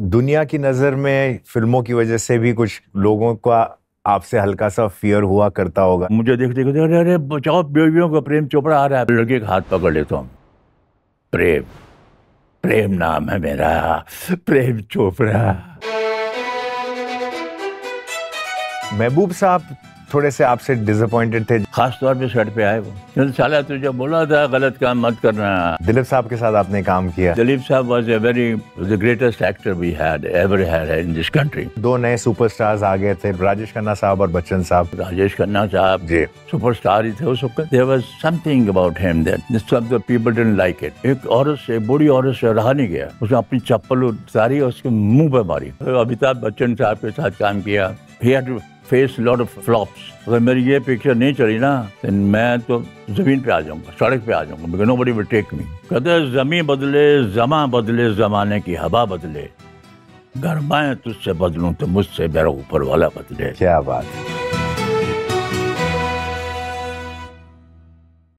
दुनिया की नज़र में फिल्मों की वजह से भी कुछ लोगों का आपसे हल्का सा फियर हुआ करता होगा। मुझे देखते अरे अरे बचाओ बेबियों को, प्रेम चोपड़ा आ रहा है, लड़के का हाथ पकड़ लेता हूँ। प्रेम, प्रेम नाम है मेरा, प्रेम चोपड़ा। महबूब साहब थोड़े से आपसे डिसअपॉइंटेड थे, खास तौर पे शर्ट पे आए वो, साला तुझे बोला था गलत काम मत करना। दिलीप साहब के साथ आपने काम किया। दिलीप साहब was a very the greatest actor we had ever had in this country. दो नए सुपरस्टार्स आ गए थे, राजेश खन्ना साहब और बच्चन साहब। राजेश खन्ना साहब जी सुपरस्टार ही थे उस वक्त। There was something about him that the people didn't like it. एक औरत से, बूढ़ी औरत से रहा नहीं गया, उसने अपनी चप्पल उतारी और उसके मुंह पे मारी। अमिताभ बच्चन साहब के साथ काम किया। He had to face a lot of flops. अगर मेरी ये पिक्चर नहीं चली ना तो मैं तो ज़मीन पे आ जाऊँगा, सड़क पे आ जाऊँगा, because nobody will take me. कहते ज़मीन बदले जमा बदले, ज़माने की हवा बदले, गर्माएँ तुझसे बदलूँ तो मुझसे मेरा ऊपर वाला बदले। क्या बात है।